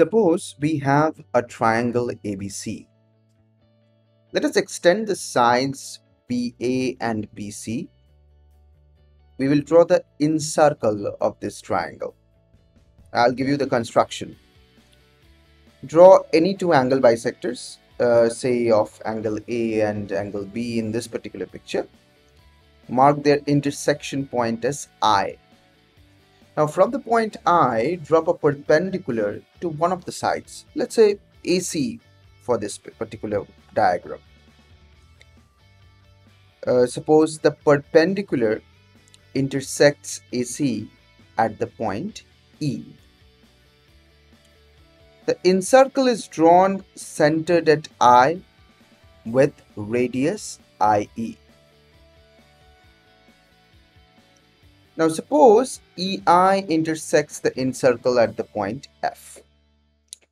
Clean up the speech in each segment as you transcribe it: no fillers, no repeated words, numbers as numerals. Suppose we have a triangle ABC. Let us extend the sides BA and BC. We will draw the incircle of this triangle. I'll give you the construction. Draw any two angle bisectors, say of angle A and angle B in this particular picture. Mark their intersection point as I. Now from the point I, drop a perpendicular to one of the sides. Let's say AC for this particular diagram. Suppose the perpendicular intersects AC at the point E. The incircle is drawn centered at I with radius IE. Now suppose EI intersects the incircle at the point F.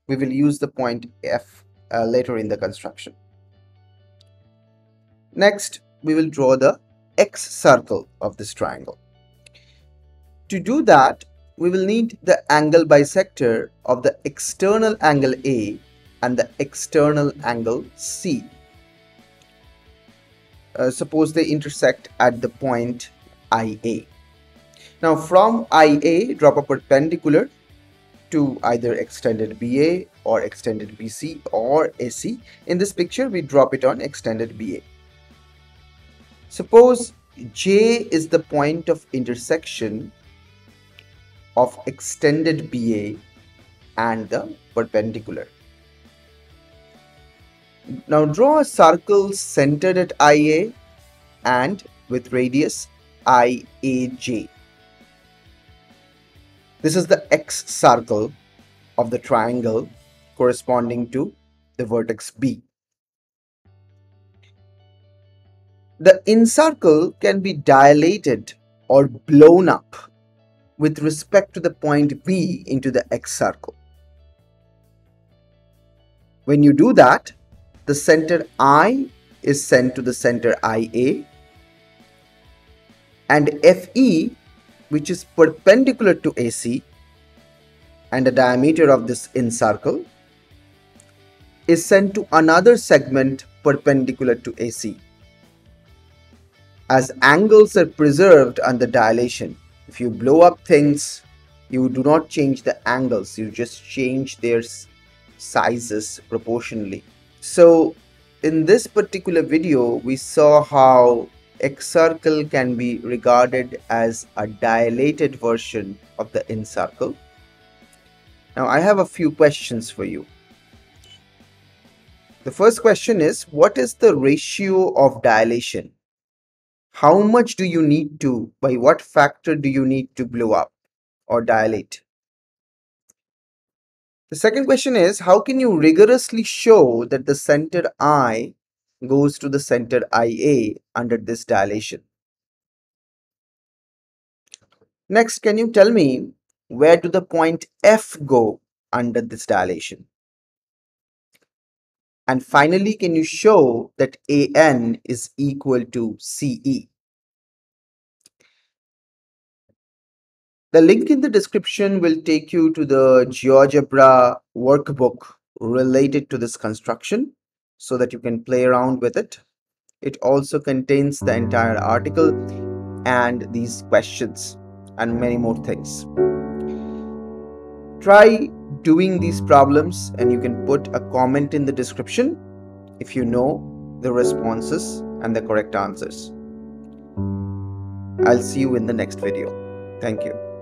We will use the point F later in the construction. Next, we will draw the X circle of this triangle. To do that, we will need the angle bisector of the external angle A and the external angle C. Suppose they intersect at the point IA. Now from IA, drop a perpendicular to either extended BA or extended BC or AC. In this picture, we drop it on extended BA. Suppose J is the point of intersection of extended BA and the perpendicular. Now draw a circle centered at IA and with radius IAJ. This is the X circle of the triangle corresponding to the vertex B. The incircle can be dilated or blown up with respect to the point B into the X circle. When you do that, the center I is sent to the center IA and FE, which is perpendicular to AC and the diameter of this incircle, is sent to another segment perpendicular to AC. As angles are preserved under dilation, if you blow up things, you do not change the angles, you just change their sizes proportionally. So in this particular video, we saw how X circle can be regarded as a dilated version of the incircle. Now I have a few questions for you. The first question is, what is the ratio of dilation? How much do you need to, by what factor do you need to blow up or dilate? The second question is, how can you rigorously show that the center I goes to the center IA under this dilation? Next, can you tell me where do the point F go under this dilation? And finally, can you show that AN is equal to CE? The link in the description will take you to the GeoGebra workbook related to this construction, so that you can play around with it. It also contains the entire article and these questions and many more things. Try doing these problems and you can put a comment in the description if you know the responses and the correct answers. I'll see you in the next video. Thank you.